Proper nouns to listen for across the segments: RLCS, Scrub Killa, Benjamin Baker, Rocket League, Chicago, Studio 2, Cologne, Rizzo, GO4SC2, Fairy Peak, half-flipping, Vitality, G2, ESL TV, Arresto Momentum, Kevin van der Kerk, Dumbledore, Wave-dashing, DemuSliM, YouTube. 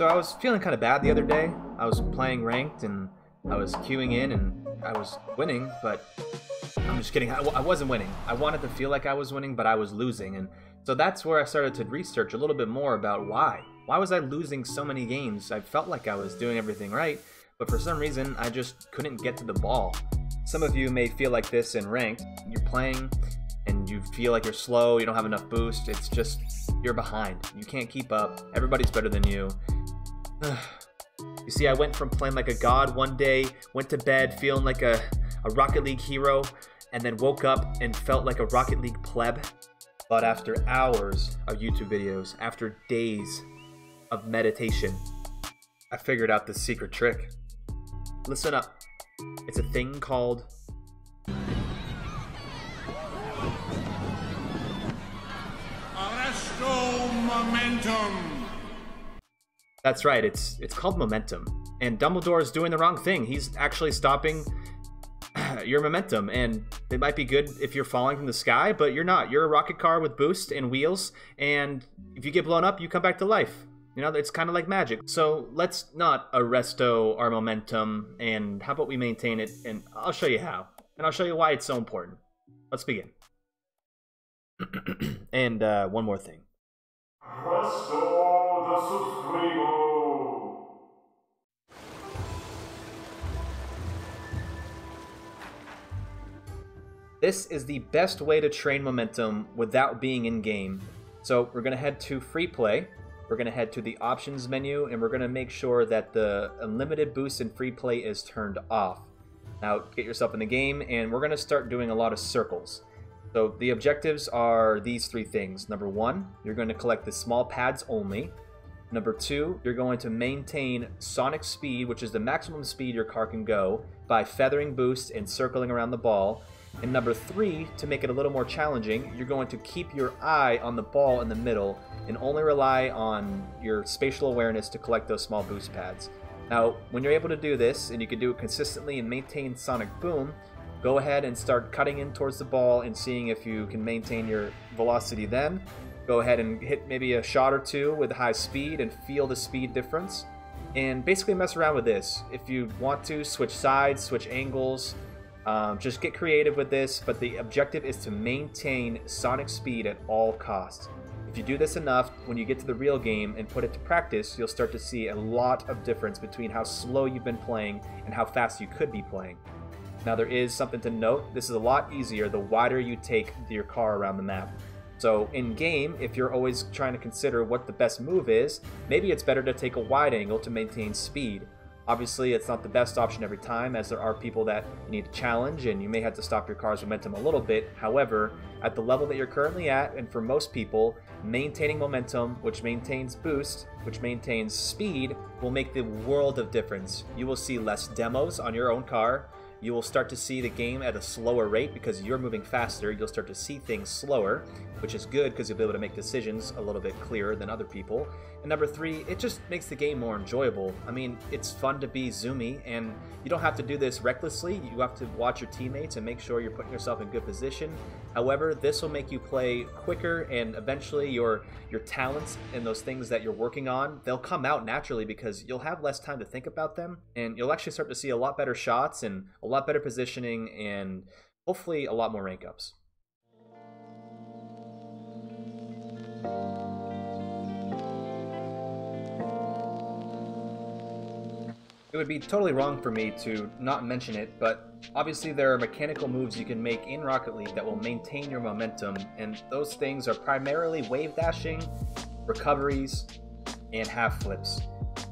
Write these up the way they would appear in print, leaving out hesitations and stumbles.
So I was feeling kind of bad the other day. I was playing ranked and I was queuing in and I was winning, but I'm just kidding. I wasn't winning. I wanted to feel like I was winning, but I was losing. And so that's where I started to research a little bit more about why. Why was I losing so many games? I felt like I was doing everything right, but for some reason, I just couldn't get to the ball. Some of you may feel like this in ranked. You're playing and you feel like you're slow, you don't have enough boost. It's just, you're behind. You can't keep up. Everybody's better than you. You see, I went from playing like a god one day, went to bed feeling like a Rocket League hero, and then woke up and felt like a Rocket League pleb. But after hours of YouTube videos, after days of meditation, I figured out the secret trick. Listen up. It's a thing called... Arresto Momentum! That's right, it's called momentum. And Dumbledore is doing the wrong thing. He's actually stopping your momentum, and it might be good if you're falling from the sky, but you're not. You're a rocket car with boost and wheels, and if you get blown up, you come back to life. You know, it's kind of like magic. So let's not arresto our momentum, and how about we maintain it, and I'll show you how. And I'll show you why it's so important. Let's begin. And one more thing. This is the best way to train momentum without being in game. So we're gonna head to free play. We're gonna head to the options menu, and we're gonna make sure that the unlimited boost and free play is turned off. Now get yourself in the game, and we're gonna start doing a lot of circles. So the objectives are these three things. Number one, you're gonna collect the small pads only. Number two, you're going to maintain sonic speed, which is the maximum speed your car can go, by feathering boost and circling around the ball. And number three, to make it a little more challenging, you're going to keep your eye on the ball in the middle and only rely on your spatial awareness to collect those small boost pads. Now, when you're able to do this, and you can do it consistently and maintain sonic boom, go ahead and start cutting in towards the ball and seeing if you can maintain your velocity then. Go ahead and hit maybe a shot or two with high speed and feel the speed difference. And basically mess around with this. If you want to, switch sides, switch angles. Just get creative with this, but the objective is to maintain sonic speed at all costs. If you do this enough, when you get to the real game and put it to practice, you'll start to see a lot of difference between how slow you've been playing and how fast you could be playing. Now there is something to note. This is a lot easier the wider you take your car around the map. So in game, if you're always trying to consider what the best move is, maybe it's better to take a wide angle to maintain speed. Obviously, it's not the best option every time, as there are people that you need to challenge and you may have to stop your car's momentum a little bit. However, at the level that you're currently at, and for most people, maintaining momentum, which maintains boost, which maintains speed, will make the world of difference. You will see less demos on your own car. You will start to see the game at a slower rate because you're moving faster. You'll start to see things slower, which is good because you'll be able to make decisions a little bit clearer than other people. And number three, it just makes the game more enjoyable. I mean, it's fun to be zoomy, and you don't have to do this recklessly. You have to watch your teammates and make sure you're putting yourself in good position. However, this will make you play quicker, and eventually your talents and those things that you're working on, they'll come out naturally because you'll have less time to think about them, and you'll actually start to see a lot better shots and a lot better positioning, and hopefully a lot more rank ups. It would be totally wrong for me to not mention it, but obviously there are mechanical moves you can make in Rocket League that will maintain your momentum, and those things are primarily wave dashing, recoveries, and half flips.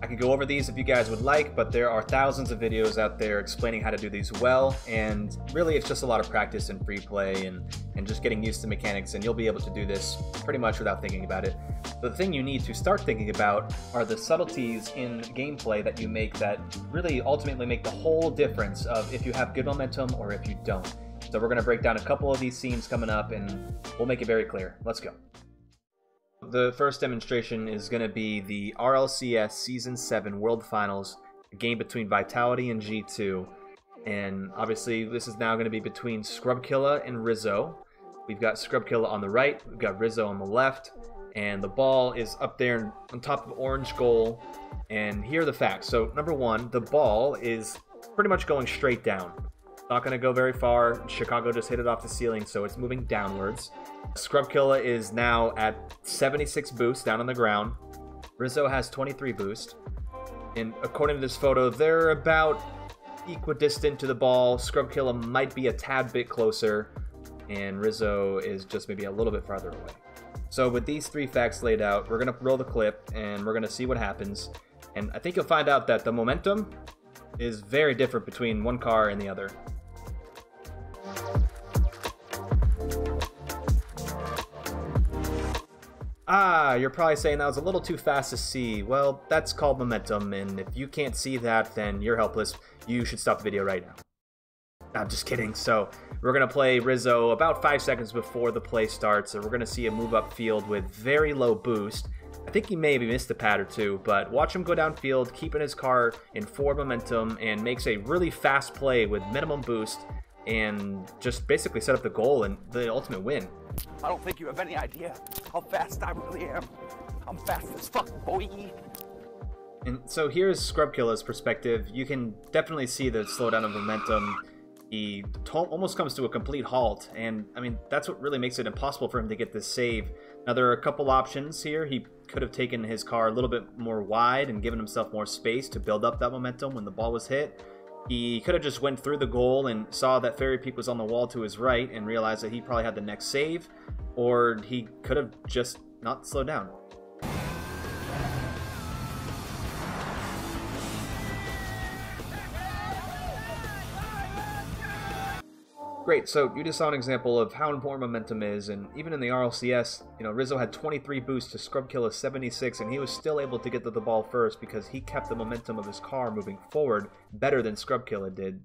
I could go over these if you guys would like, but there are thousands of videos out there explaining how to do these well, and really it's just a lot of practice and free play and just getting used to mechanics, and you'll be able to do this pretty much without thinking about it. The thing you need to start thinking about are the subtleties in gameplay that you make that really ultimately make the whole difference of if you have good momentum or if you don't. So we're going to break down a couple of these scenes coming up, and we'll make it very clear. Let's go. The first demonstration is going to be the RLCS Season 7 World Finals, a game between Vitality and G2. And obviously this is now going to be between Scrub Killa and Rizzo. We've got Scrub Killa on the right, we've got Rizzo on the left, and the ball is up there on top of orange goal. And here are the facts. So number one, the ball is pretty much going straight down. Not going to go very far. Chicago just hit it off the ceiling, so it's moving downwards. Scrub Killa is now at 76 boost down on the ground. Rizzo has 23 boost. And according to this photo, they're about equidistant to the ball. Scrub Killa might be a tad bit closer, and Rizzo is just maybe a little bit farther away. So with these three facts laid out, we're going to roll the clip, and we're going to see what happens. And I think you'll find out that the momentum is very different between one car and the other. Ah, you're probably saying that was a little too fast to see. Well, that's called momentum, and if you can't see that, then you're helpless. You should stop the video right now. I'm just kidding. So we're going to play Rizzo about 5 seconds before the play starts, and we're going to see a move up field with very low boost. I think he maybe missed a pad or two, but watch him go downfield, keeping his car in forward momentum, and makes a really fast play with minimum boost, and just basically set up the goal and the ultimate win. I don't think you have any idea how fast I really am. I'm fast as fuck, boy. And so here's Scrub Killa's perspective. You can definitely see the slowdown of momentum. He almost comes to a complete halt, and I mean, that's what really makes it impossible for him to get this save. Now, there are a couple options here. He could have taken his car a little bit more wide and given himself more space to build up that momentum when the ball was hit. He could have just went through the goal and saw that Fairy Peak was on the wall to his right and realized that he probably had the next save, or he could have just not slowed down. Great, so you just saw an example of how important momentum is, and even in the RLCS, you know, Rizzo had 23 boost to Scrub Killa 76, and he was still able to get to the ball first because he kept the momentum of his car moving forward better than Scrub Killa did.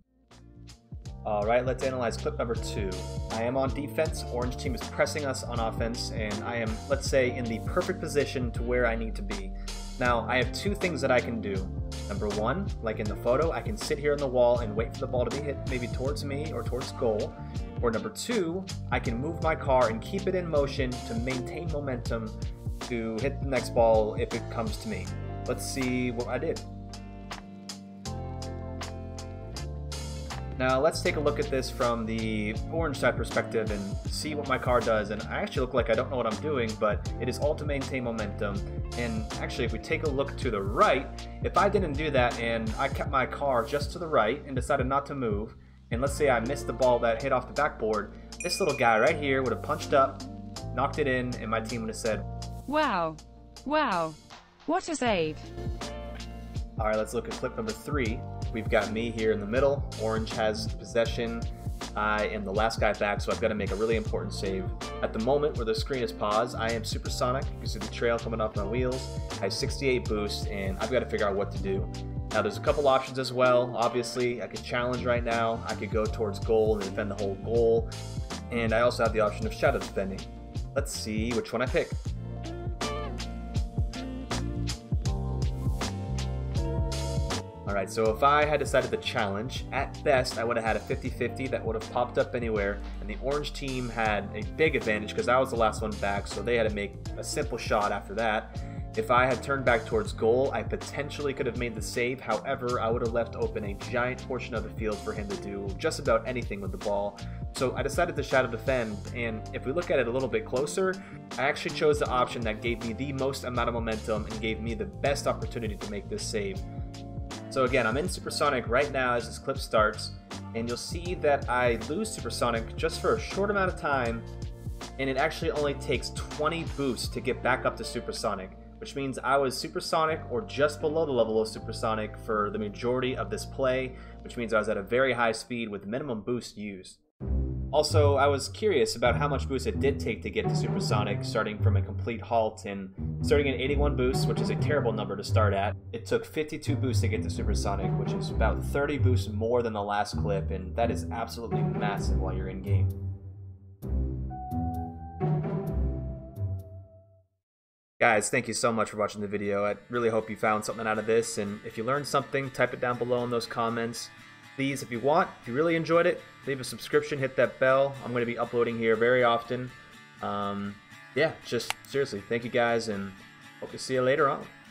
Alright, let's analyze clip number two. I am on defense, orange team is pressing us on offense, and I am, let's say, in the perfect position to where I need to be. Now, I have two things that I can do. Number one, like in the photo, I can sit here on the wall and wait for the ball to be hit maybe towards me or towards goal. Or number two, I can move my car and keep it in motion to maintain momentum to hit the next ball if it comes to me. Let's see what I did. Now let's take a look at this from the orange side perspective and see what my car does. And I actually look like I don't know what I'm doing, but it is all to maintain momentum. And actually, if we take a look to the right, if I didn't do that and I kept my car just to the right and decided not to move, and let's say I missed the ball that hit off the backboard, this little guy right here would have punched up, knocked it in, and my team would have said, "Wow, wow, what a save." All right, let's look at clip number three. We've got me here in the middle. Orange has possession. I am the last guy back, so I've got to make a really important save. At the moment where the screen is paused, I am supersonic. You can see the trail coming off my wheels. I have 68 boost, and I've got to figure out what to do. Now, there's a couple options as well. Obviously, I could challenge right now. I could go towards goal and defend the whole goal. And I also have the option of shadow defending. Let's see which one I pick. Alright, so if I had decided to challenge, at best I would have had a 50-50 that would have popped up anywhere, and the orange team had a big advantage because I was the last one back, so they had to make a simple shot after that. If I had turned back towards goal, I potentially could have made the save. However, I would have left open a giant portion of the field for him to do just about anything with the ball. So I decided to shadow defend, and if we look at it a little bit closer, I actually chose the option that gave me the most amount of momentum and gave me the best opportunity to make this save. So again, I'm in supersonic right now as this clip starts, and you'll see that I lose supersonic just for a short amount of time, and it actually only takes 20 boosts to get back up to supersonic, which means I was supersonic or just below the level of supersonic for the majority of this play, which means I was at a very high speed with minimum boost used. Also, I was curious about how much boost it did take to get to supersonic, starting from a complete halt and starting at 81 boosts, which is a terrible number to start at. It took 52 boosts to get to supersonic, which is about 30 boosts more than the last clip, and that is absolutely massive while you're in game. Guys, thank you so much for watching the video. I really hope you found something out of this, and if you learned something, type it down below in those comments. Please, if you want, if you really enjoyed it, leave a subscription, hit that bell. I'm going to be uploading here very often. yeah, just seriously, thank you guys, and hope to see you later on.